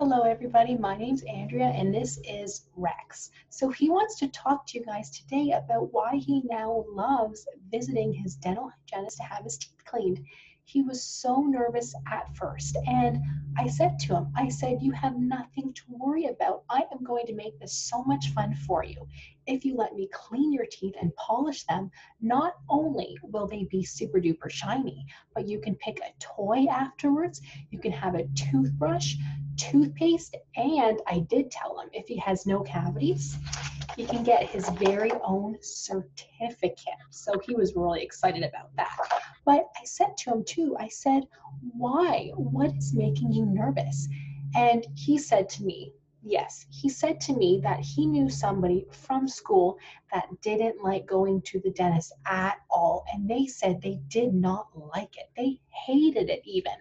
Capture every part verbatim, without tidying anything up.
Hello everybody, my name's Andrea and this is Rex. So he wants to talk to you guys today about why he now loves visiting his dental hygienist to have his teeth cleaned. He was so nervous at first and I said to him, I said, you have nothing to worry about. I am going to make this so much fun for you. If you let me clean your teeth and polish them, not only will they be super duper shiny, but you can pick a toy afterwards. You can have a toothbrush, toothpaste, and I did tell him if he has no cavities, he can get his very own certificate. So he was really excited about that. But I said to him too, I said, why? What is making you nervous? And he said to me, yes, he said to me that he knew somebody from school that didn't like going to the dentist at all. And they said they did not like it. They hated it even.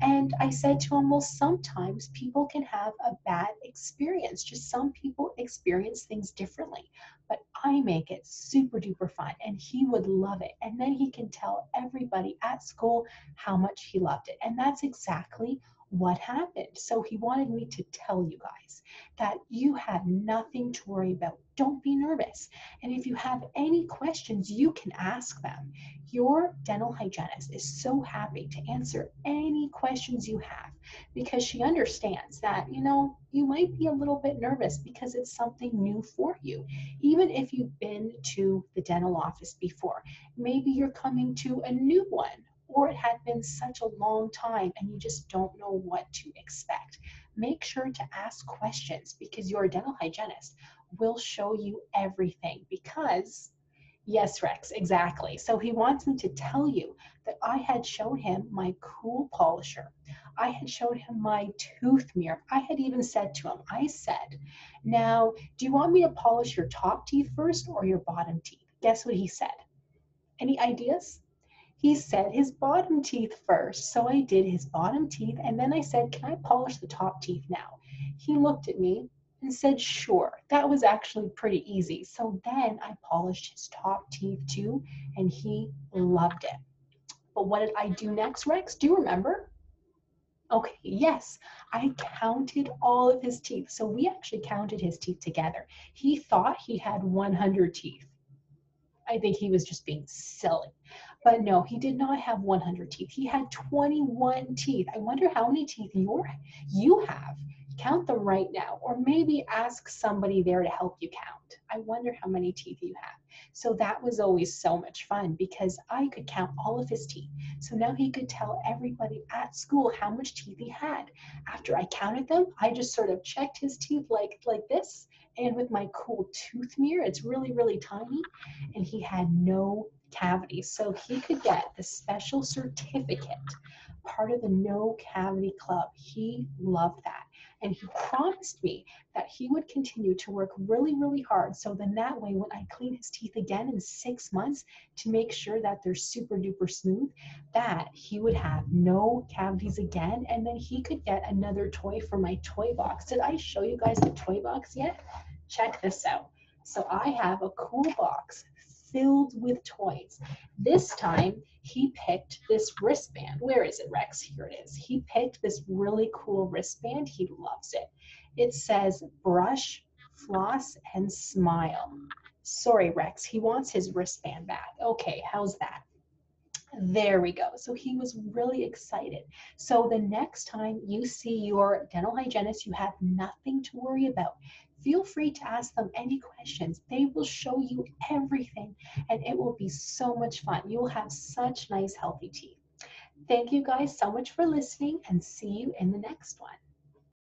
And I said to him, well, sometimes people can have a bad experience. Just some people experience things differently, but I make it super duper fun and he would love it. And then he can tell everybody at school how much he loved it. And that's exactly what happened. So he wanted me to tell you guys that you have nothing to worry about. Don't be nervous. And if you have any questions, you can ask them. Your dental hygienist is so happy to answer any questions you have because she understands that, you know, you might be a little bit nervous because it's something new for you. Even if you've been to the dental office before, maybe you're coming to a new one, or it had been such a long time and you just don't know what to expect. Make sure to ask questions because your dental hygienist will show you everything because, yes, Rex, exactly. So he wants me to tell you that I had shown him my cool polisher. I had showed him my tooth mirror. I had even said to him, I said, now, do you want me to polish your top teeth first or your bottom teeth? Guess what he said? Any ideas? He said his bottom teeth first. So I did his bottom teeth and then I said, can I polish the top teeth now? He looked at me and said, sure. That was actually pretty easy. So then I polished his top teeth too and he loved it. But what did I do next, Rex? Do you remember? Okay, yes, I counted all of his teeth. So we actually counted his teeth together. He thought he had one hundred teeth. I think he was just being silly. But no, he did not have one hundred teeth. He had twenty-one teeth. I wonder how many teeth you're, you have. Count them right now, or maybe ask somebody there to help you count. I wonder how many teeth you have. So that was always so much fun because I could count all of his teeth. So now he could tell everybody at school how much teeth he had. After I counted them, I just sort of checked his teeth like, like this. And with my cool tooth mirror, it's really, really tiny. And he had no cavities. So he could get the special certificate, part of the No Cavity Club. He loved that. And he promised me that he would continue to work really, really hard. So then that way, when I clean his teeth again in six months to make sure that they're super duper smooth, that he would have no cavities again. And then he could get another toy for my toy box. Did I show you guys the toy box yet? Check this out. So I have a cool box filled with toys. This time he picked this wristband. Where is it, Rex? Here it is. He picked this really cool wristband. He loves it. It says brush, floss, and smile. Sorry, Rex, he wants his wristband back. Okay, how's that? There we go. So he was really excited. So the next time you see your dental hygienist, you have nothing to worry about. Feel free to ask them any questions. They will show you everything and it will be so much fun. You will have such nice, healthy teeth. Thank you guys so much for listening and see you in the next one.